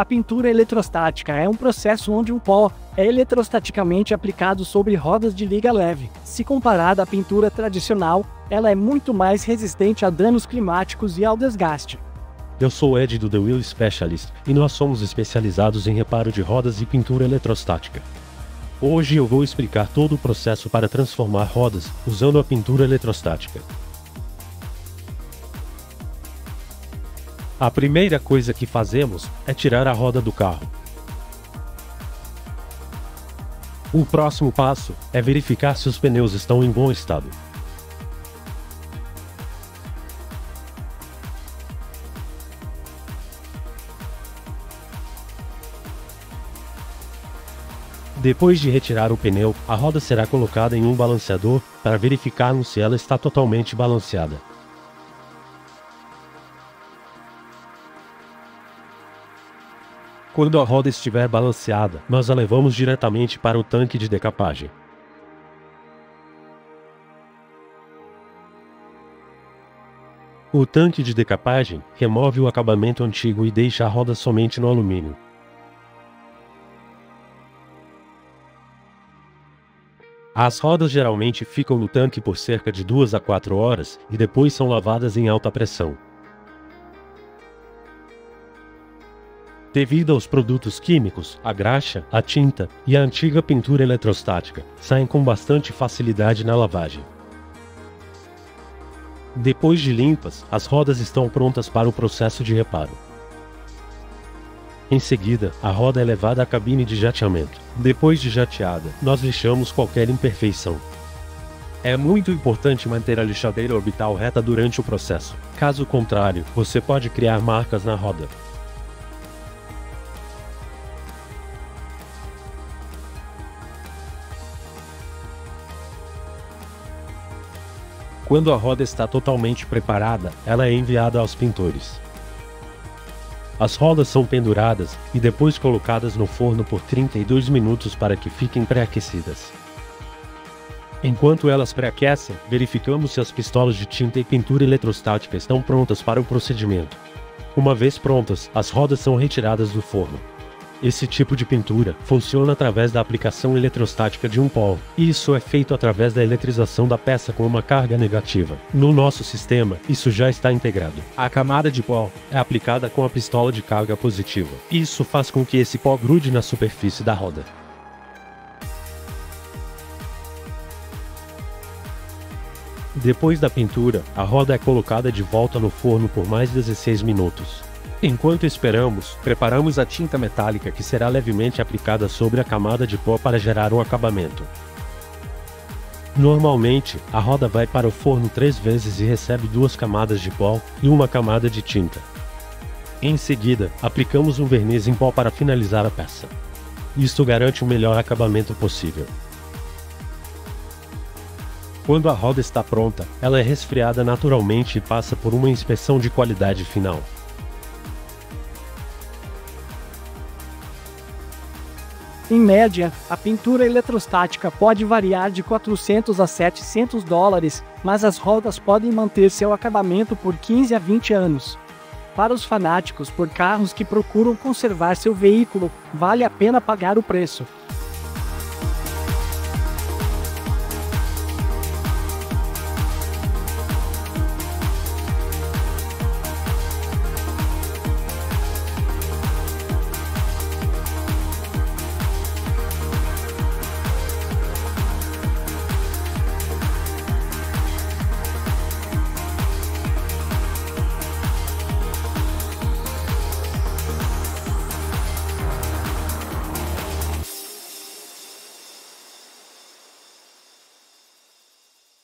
A pintura eletrostática é um processo onde um pó é eletrostaticamente aplicado sobre rodas de liga leve. Se comparada à pintura tradicional, ela é muito mais resistente a danos climáticos e ao desgaste. Eu sou o Ed do The Wheel Specialist, e nós somos especializados em reparo de rodas e pintura eletrostática. Hoje eu vou explicar todo o processo para transformar rodas usando a pintura eletrostática. A primeira coisa que fazemos é tirar a roda do carro. O próximo passo é verificar se os pneus estão em bom estado. Depois de retirar o pneu, a roda será colocada em um balanceador para verificarmos se ela está totalmente balanceada. Quando a roda estiver balanceada, nós a levamos diretamente para o tanque de decapagem. O tanque de decapagem remove o acabamento antigo e deixa a roda somente no alumínio. As rodas geralmente ficam no tanque por cerca de 2 a 4 horas e depois são lavadas em alta pressão. Devido aos produtos químicos, a graxa, a tinta e a antiga pintura eletrostática saem com bastante facilidade na lavagem. Depois de limpas, as rodas estão prontas para o processo de reparo. Em seguida, a roda é levada à cabine de jateamento. Depois de jateada, nós lixamos qualquer imperfeição. É muito importante manter a lixadeira orbital reta durante o processo. Caso contrário, você pode criar marcas na roda. Quando a roda está totalmente preparada, ela é enviada aos pintores. As rodas são penduradas e depois colocadas no forno por 32 minutos para que fiquem pré-aquecidas. Enquanto elas pré-aquecem, verificamos se as pistolas de tinta e pintura eletrostática estão prontas para o procedimento. Uma vez prontas, as rodas são retiradas do forno. Esse tipo de pintura funciona através da aplicação eletrostática de um pó, e isso é feito através da eletrização da peça com uma carga negativa. No nosso sistema, isso já está integrado. A camada de pó é aplicada com a pistola de carga positiva. Isso faz com que esse pó grude na superfície da roda. Depois da pintura, a roda é colocada de volta no forno por mais 16 minutos. Enquanto esperamos, preparamos a tinta metálica que será levemente aplicada sobre a camada de pó para gerar um acabamento. Normalmente, a roda vai para o forno 3 vezes e recebe 2 camadas de pó e uma camada de tinta. Em seguida, aplicamos um verniz em pó para finalizar a peça. Isto garante o melhor acabamento possível. Quando a roda está pronta, ela é resfriada naturalmente e passa por uma inspeção de qualidade final. Em média, a pintura eletrostática pode variar de 400 a 700 dólares, mas as rodas podem manter seu acabamento por 15 a 20 anos. Para os fanáticos por carros que procuram conservar seu veículo, vale a pena pagar o preço.